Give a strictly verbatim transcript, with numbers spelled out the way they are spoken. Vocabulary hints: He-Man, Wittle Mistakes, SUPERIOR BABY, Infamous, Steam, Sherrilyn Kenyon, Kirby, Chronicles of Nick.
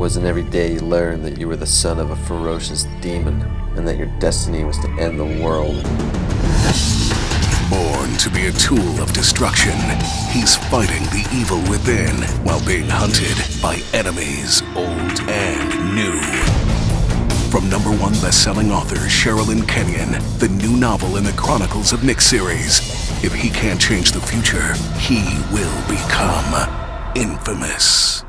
wasn't every day you learned that you were the son of a ferocious demon and that your destiny was to end the world. Born to be a tool of destruction, he's fighting the evil within while being hunted by enemies old and new. From number one best-selling author Sherrilyn Kenyon, the new novel in the Chronicles of Nick series, if he can't change the future, he will become infamous.